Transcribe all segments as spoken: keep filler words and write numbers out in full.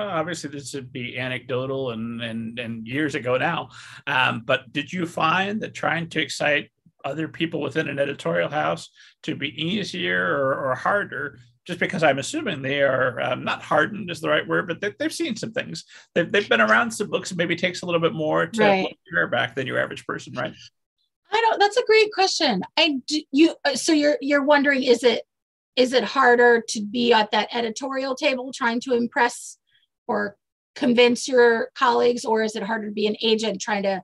Obviously, this would be anecdotal and and and years ago now, um, but did you find that trying to excite other people within an editorial house to be easier or, or harder? Just because I'm assuming they are um, not hardened is the right word, but they, they've seen some things. They've they've been around some books, and maybe takes a little bit more to right. look your hair back than your average person, right? I don't. That's a great question. I do, you so you're you're wondering is it is it harder to be at that editorial table trying to impress or convince your colleagues, or is it harder to be an agent trying to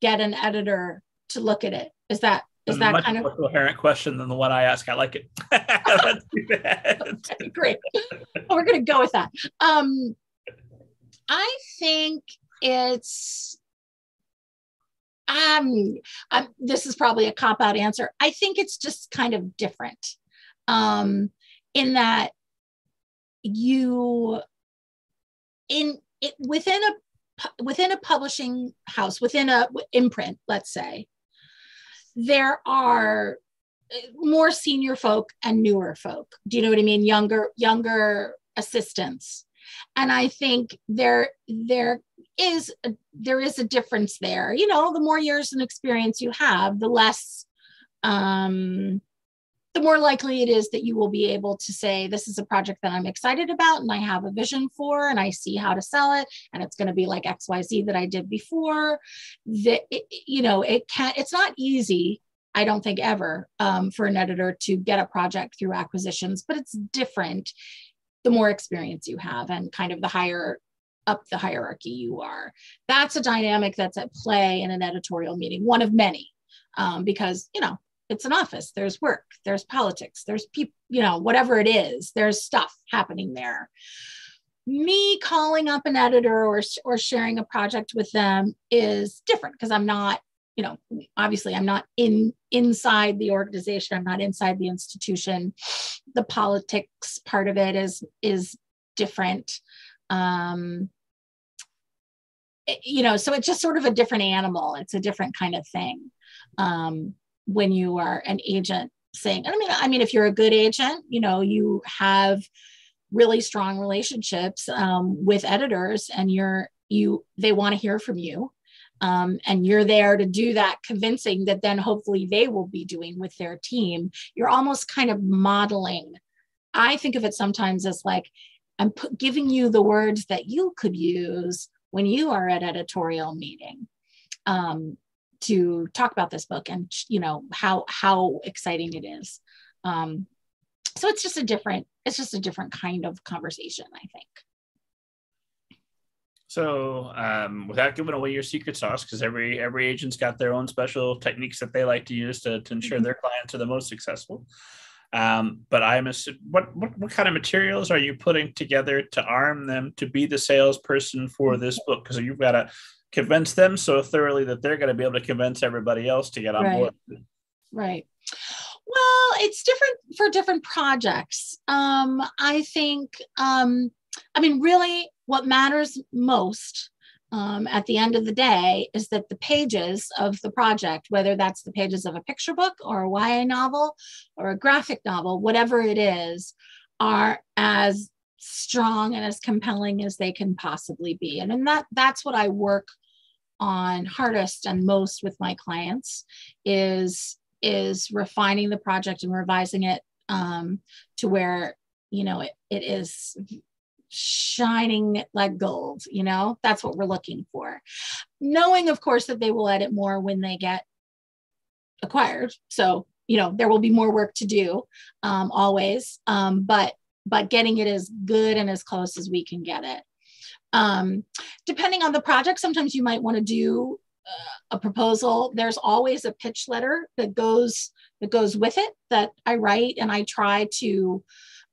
get an editor to look at it? Is that is that much kind more of a coherent question than the one I ask? I like it. Let's do that. Okay, great. Well, we're going to go with that. Um, I think it's. Um, I'm, this is probably a cop out answer. I think it's just kind of different, um, in that you. In it, within a within a publishing house, within a imprint, let's say, there are more senior folk and newer folk. Do you know what I mean? Younger younger assistants, and I think there there is a, there is a difference there. You know, the more years and experience you have, the less. Um, the more likely it is that you will be able to say, this is a project that I'm excited about and I have a vision for, and I see how to sell it. And it's going to be like X Y Z that I did before. That, it, you know, it can, it's not easy. I don't think ever um, for an editor to get a project through acquisitions, but it's different the more experience you have and kind of the higher up the hierarchy you are. That's a dynamic that's at play in an editorial meeting, one of many, um, because, you know, it's an office, there's work, there's politics, there's people, you know, whatever it is, there's stuff happening there. Me calling up an editor or, or sharing a project with them is different because I'm not, you know, obviously I'm not in inside the organization, I'm not inside the institution. The politics part of it is, is different. Um, it, you know, so it's just sort of a different animal. It's a different kind of thing. Um, when you are an agent saying, I mean, I mean, if you're a good agent, you know, you have really strong relationships um, with editors and you're, you, they want to hear from you. Um, and you're there to do that convincing that then hopefully they will be doing with their team. You're almost kind of modeling. I think of it sometimes as like, I'm put, giving you the words that you could use when you are at editorial meeting. Um, to talk about this book and, you know, how, how exciting it is. Um, so it's just a different, it's just a different kind of conversation, I think. So um, without giving away your secret sauce, because every, every agent's got their own special techniques that they like to use to, to ensure mm-hmm. their clients are the most successful. Um, but I'm assuming, what, what, what kind of materials are you putting together to arm them to be the salesperson for this book? Because you've got a, convince them so thoroughly that they're going to be able to convince everybody else to get on right. board. Right. Well, it's different for different projects. Um, I think, um, I mean, really what matters most um, at the end of the day is that the pages of the project, whether that's the pages of a picture book or a Y A novel or a graphic novel, whatever it is, are as strong and as compelling as they can possibly be. And, and that that's what I work on hardest and most with my clients is, is refining the project and revising it um, to where, you know, it, it is shining like gold, you know, that's what we're looking for. Knowing, of course, that they will edit more when they get acquired. So, you know, there will be more work to do um, always, um, but but getting it as good and as close as we can get it. Um, depending on the project, sometimes you might want to do uh, a proposal. There's always a pitch letter that goes that goes with it that I write, and I try to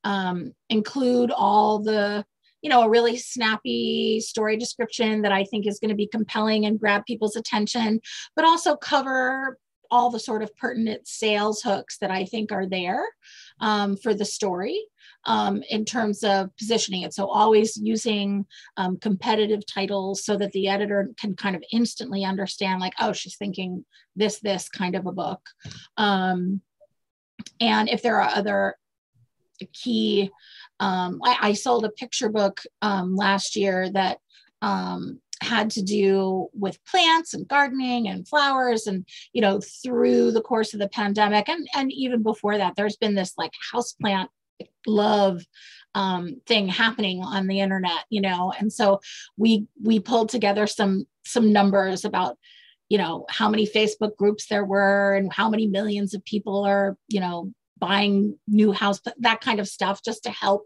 um, include all the, you know, a really snappy story description that I think is going to be compelling and grab people's attention, but also cover all the sort of pertinent sales hooks that I think are there um, for the story. Um, in terms of positioning it. So always using um, competitive titles so that the editor can kind of instantly understand like, oh, she's thinking this, this kind of a book. Um, and if there are other key Um, I, I sold a picture book um, last year that um, had to do with plants and gardening and flowers. And, you know, through the course of the pandemic and, and even before that, there's been this like houseplant love um, thing happening on the internet, you know? And so we, we pulled together some, some numbers about, you know, how many Facebook groups there were and how many millions of people are, you know, buying new house, that kind of stuff, just to help.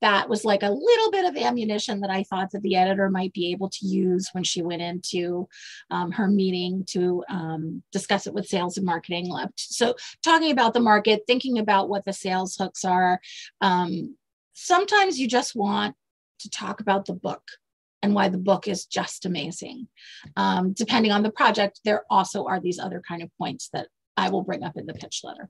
That was like a little bit of ammunition that I thought that the editor might be able to use when she went into um, her meeting to um, discuss it with sales and marketing. So talking about the market, thinking about what the sales hooks are. Um, sometimes you just want to talk about the book and why the book is just amazing. Um, depending on the project, there also are these other kind of points that I will bring up in the pitch letter.